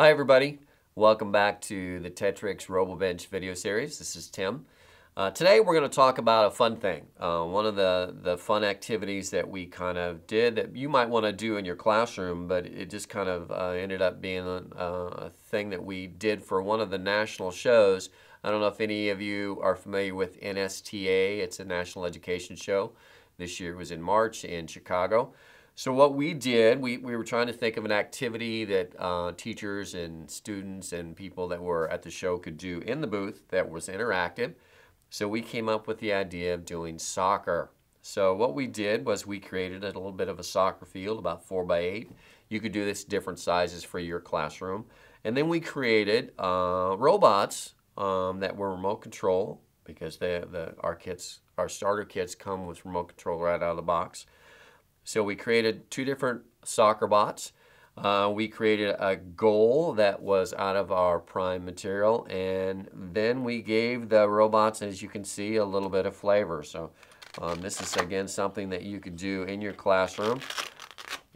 Hi everybody, welcome back to the Tetrix RoboBench video series. This is Tim. Today we're going to talk about a fun thing. One of the fun activities that we kind of did that you might want to do in your classroom, but it just kind of ended up being a thing that we did for one of the national shows. I don't know if any of you are familiar with NSTA. It's a national education show. This year it was in March in Chicago. So what we did, we were trying to think of an activity that teachers and students and people that were at the show could do in the booth that was interactive. So we came up with the idea of doing soccer. So what we did was we created a little bit of a soccer field, about 4 by 8. You could do this different sizes for your classroom. And then we created robots that were remote control, because our starter kits come with remote control right out of the box. So we created two different soccer bots. We created a goal that was out of our PRIME material, and then we gave the robots, as you can see, a little bit of flavor. So this is, again, something that you could do in your classroom.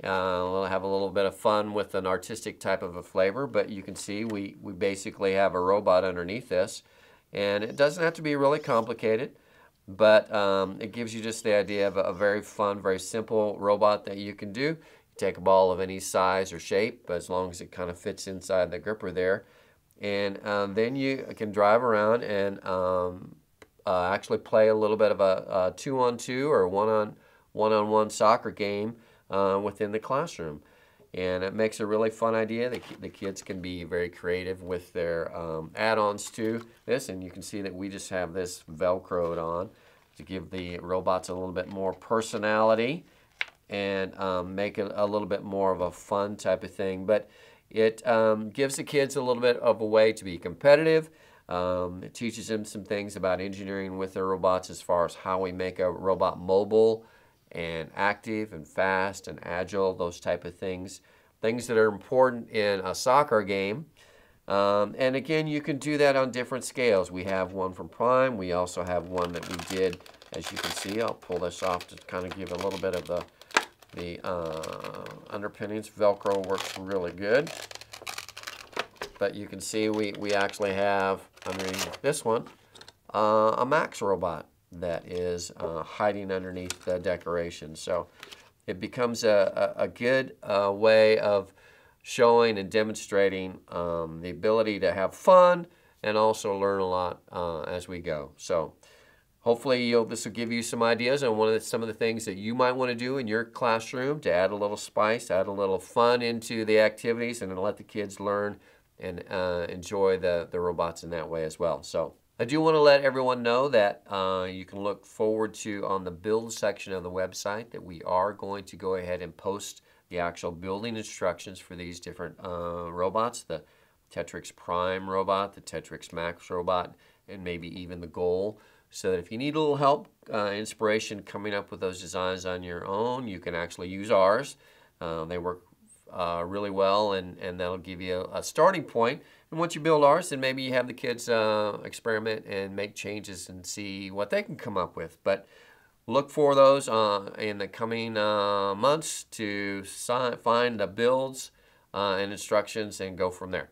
We'll have a little bit of fun with an artistic type of a flavor, but you can see we basically have a robot underneath this, and it doesn't have to be really complicated. But it gives you just the idea of a very fun, very simple robot that you can do. You take a ball of any size or shape, as long as it kind of fits inside the gripper there. And then you can drive around and actually play a little bit of a 2-on-2 or one-on-one soccer game within the classroom. And it makes a really fun idea. The kids can be very creative with their add-ons to this, and you can see that we just have this Velcroed on to give the robots a little bit more personality and make it a little bit more of a fun type of thing. But it gives the kids a little bit of a way to be competitive. It teaches them some things about engineering with their robots, as far as how we make a robot mobile and active and fast and agile, those type of things. Things that are important in a soccer game. And again, you can do that on different scales. We have one from PRIME. We also have one that we did, as you can see. I'll pull this off to kind of give a little bit of the underpinnings. Velcro works really good. But you can see we actually have, underneath this one, a MAX robot that is hiding underneath the decoration. So it becomes a good way of showing and demonstrating the ability to have fun and also learn a lot as we go. So hopefully this will give you some ideas on some of the things that you might want to do in your classroom to add a little spice, add a little fun into the activities, and then let the kids learn and enjoy the robots in that way as well. So I do want to let everyone know that you can look forward to, on the build section of the website, that we are going to go ahead and post the actual building instructions for these different robots, the Tetrix PRIME robot, the Tetrix MAX robot, and maybe even the goal. So that if you need a little help, inspiration coming up with those designs on your own, you can actually use ours. They work really well, and that'll give you a starting point. And once you build ours, then maybe you have the kids experiment and make changes and see what they can come up with. But look for those in the coming months to find the builds and instructions and go from there.